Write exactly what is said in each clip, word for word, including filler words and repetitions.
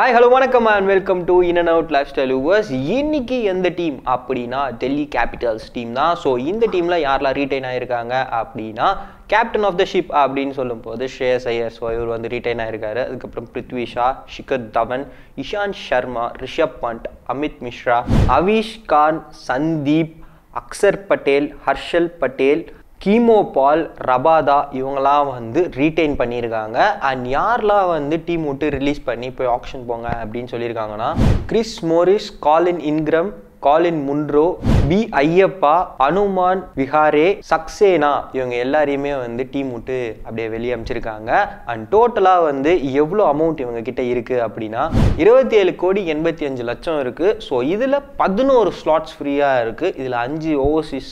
Hi hello வணக்கம் and welcome to in and out life style viewers. இன்னைக்கு எந்த team அப்படின்னா டெல்லி கேபிட்டல்ஸ் டீம் தான். ஸோ இந்த டீமில் யாரெல்லாம் ரீட்டைன் ஆகியிருக்காங்க அப்படின்னா கேப்டன் ஆஃப் த ஷிப் அப்படின்னு சொல்லும் போது ஸ்ரேயஸ் ஐயர், ஸோ இவர் வந்து ரீட்டைன் ஆகியிருக்காரு. அதுக்கப்புறம் Prithvi Shaw, Shikhar Dhawan, Ishan Sharma, Rishabh Pant, Amit Mishra, Avesh Khan, Sandeep, Axar Patel, Harshal Patel, Keemo Paul, Rabada இவங்களாம் வந்து ரீட்டைன் பண்ணியிருக்காங்க. அண்ட் யாரெலாம் வந்து டீம் விட்டு ரிலீஸ் பண்ணி போய் ஆக்ஷன் போங்க அப்படின்னு சொல்லியிருக்காங்கன்னா Chris Morris, Colin Ingram, Colin Munro, B Ayyappa, Hanuma Vihari, Saxena இவங்க எல்லாரையுமே வந்து டீம் விட்டு அப்படியே வெளியே அமைச்சிருக்காங்க. அண்ட் டோட்டலாக வந்து எவ்வளோ அமௌண்ட் இவங்க கிட்ட இருக்குது அப்படின்னா இருபத்தி ஏழு கோடி எண்பத்தி அஞ்சு லட்சம் இருக்குது. ஸோ இதில் பதினோரு ஸ்லாட்ஸ் ஃப்ரீயாக இருக்குது. இதில் அஞ்சு ஓவர்சீஸ்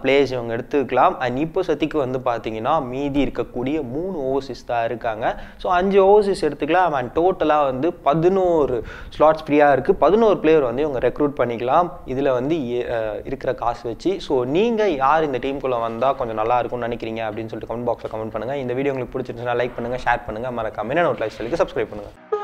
பிளேஸ் இவங்க எடுத்துக்கலாம். அண்ட் இப்போ சத்திக்கு வந்து பார்த்தீங்கன்னா மீதி இருக்கக்கூடிய மூணு ஓவர்சீஸ் தான் இருக்காங்க. ஸோ அஞ்சு ஓவர்சீஸ் எடுத்துக்கலாம். அண்ட் டோட்டலாக வந்து பதினோரு ஸ்லாட்ஸ் ஃப்ரீயாக இருக்குது. பதினோரு பிளேயர் வந்து இவங்க ரெக்ரூட் பண்ணிக்கலாம் இதில் வந்து இருக்கிற காசு வச்சு. ஸோ நீங்கள் யார் இந்த டீமுக்குள்ளே வந்தால் கொஞ்சம் நல்லா இருக்கும்னு நினைக்கிறீங்க அப்படின்னு சொல்லிட்டு கமெண்ட் பாக்ஸில் கமெண்ட் பண்ணுங்கள். இந்த வீடியோ உங்களுக்கு பிடிச்சிருந்துச்சுன்னா லைக் பண்ணுங்கள், ஷேர் பண்ணுங்கள், மறக்காம இன் அண்ட் அவுட் லைஃப் ஸ்டைலுக்கு சப்ஸ்கிரைப் பண்ணுங்கள்.